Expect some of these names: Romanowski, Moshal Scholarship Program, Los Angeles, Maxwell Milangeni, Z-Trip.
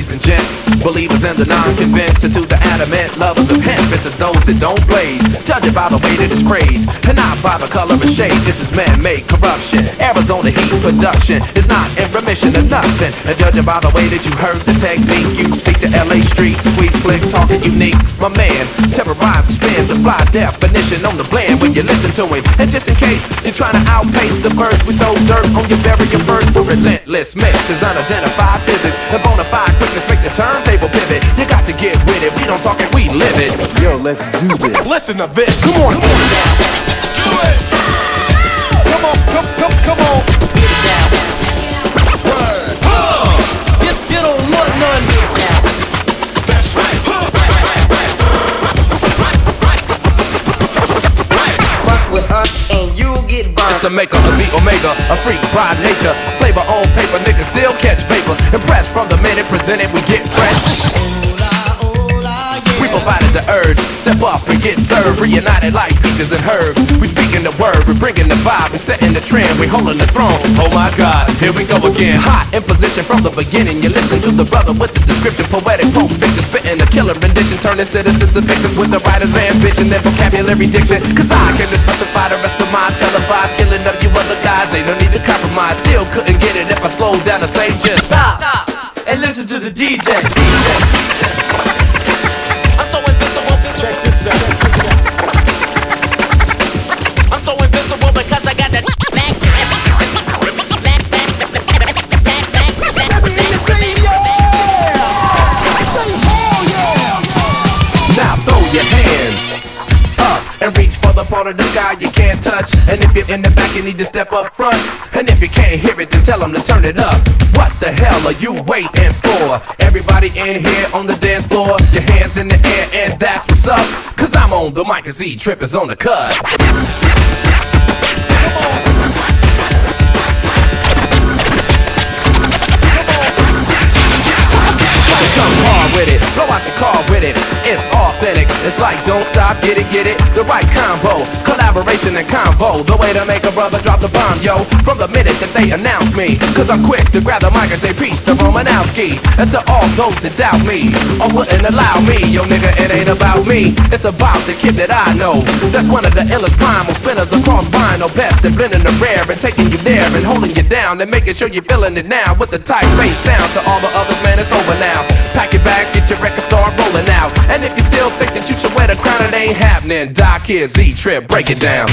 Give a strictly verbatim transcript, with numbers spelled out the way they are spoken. ladies and gents, believers and the non-convinced, and to the adamant lovers of hemp, and to those that don't blaze. Judge it by the way that it's praised, and not by the color and shade. This is man-made corruption. Arizona heat production is not in remission of nothing. And judge it by the way that you heard the technique, you seek the L A street, sweet, slick, talking unique. My man, terrorize the spin, the fly definition on the blend when you listen to him. And just in case you're trying to outpace the verse, we throw dirt on your barrier first. The relentless mix is unidentified physics, and bona fide quickness make the turntable pivot. You got to get with it, we don't talk it, we live it. Yo, let's do this. Listen to this. Come on, come on now. Do it. Come on, come, come, come on. Get it down. Word. Huh. You, you don't want none. Get it down. That's right. Huh. Right, right, right, right, right, right. Fucks with us and you get burned. It's the maker of the omega, a freak by nature, flavor on paper, niggas still catch papers. Impressed from the minute presented, we get fresh. Provided the urge, step up and get served. Reunited like peaches and herb. We speaking the word, we bringing the vibe, we setting the trend, we holding the throne. Oh my God, here we go again. Hot in position from the beginning. You listen to the brother with the description, poetic, Pulp Fiction, spitting a killer rendition, turning citizens to victims with the writer's ambition and vocabulary diction. Cause I can specify the rest of my televised killing of you other guys. Ain't no need to compromise. Still couldn't get it if I slowed down and say just stop, stop and listen to the D J. D J. Check this out. I'm so invincible because I got that back. Back, back, back, back, back, back, back. Now throw your hands up and reach for the part of the sky you can't touch. And if you're in the back, you need to step up front. And if you can't hear it, then tell them to turn it up. What the hell are you waiting for? Everybody in here on the dance floor, your hands in the air, and that's what's up. Cause I'm on the mic and Z-Trip is on the cut. Come hard with it, blow out your car with it. It's authentic, it's like don't stop, get it, get it. The right combo, collaboration and convo. The way to make a brother drop the bomb, yo. From the minute that they announce me, cause I'm quick to grab the mic and say peace to Romanowski. And to all those that doubt me, or wouldn't allow me, yo nigga, it ain't about me. It's about the kid that I know. That's one of the illest primal spinners across vinyl. Best at blending the rare and taking you there and holding you down and making sure you're feeling it now with the tight bass sound. To all the others, man, it's over now. Pack your bags, get your record, start rolling out. And if you still think that you should wear the crown, it ain't happening. Doc here, Z-Trip, break it down.